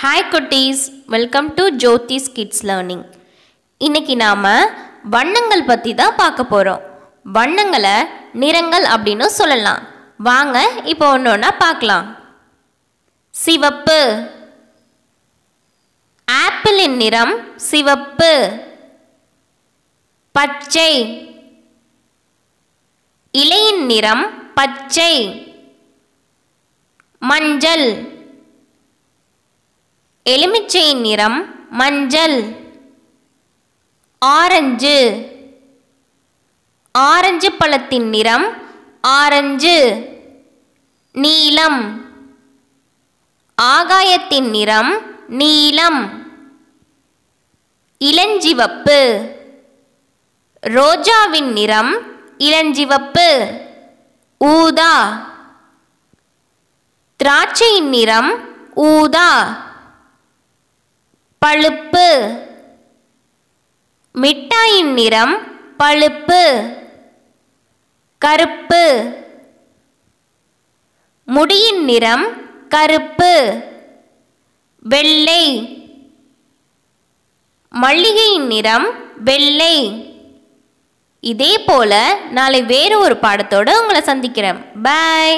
Hi Kutties, welcome to Jyoti's Kids Learning. இன்னைக்கு நாம வண்ணங்கள் பத்தி தான் பார்க்க போறோம். வண்ணங்களை நிறங்கள் அப்படினு சொல்லலாம். வாங்க இப்போ ஒன்னொண்ணா பார்க்கலாம். சிவப்பு. ஆப்பிளின் நிறம் சிவப்பு. பச்சை. இலையின் நிறம் பச்சை. மஞ்சள். எலுமிச்சை நிறம் மஞ்சள். ஆரஞ்சு. ஆரஞ்சு பழத்தின் நிறம் ஆரஞ்சு. நீலம். ஆகாயத்தின் நிறம் நீலம். இளஞ்சிவப்பு. ரோஜாவின் நிறம் இளஞ்சிவப்பு. ஊதா. திராட்சையின் நிறம் ஊதா. பழுப்பு. மிட்டாயின் நிறம் பழுப்பு. கருப்பு. முடியின் நிறம் கருப்பு. வெள்ளை. மல்லிகையின் நிறம் வெள்ளை. இதே போல நாளை வேறு ஒரு பாடத்தோடு உங்களை சந்திக்கிறேன். பாய்.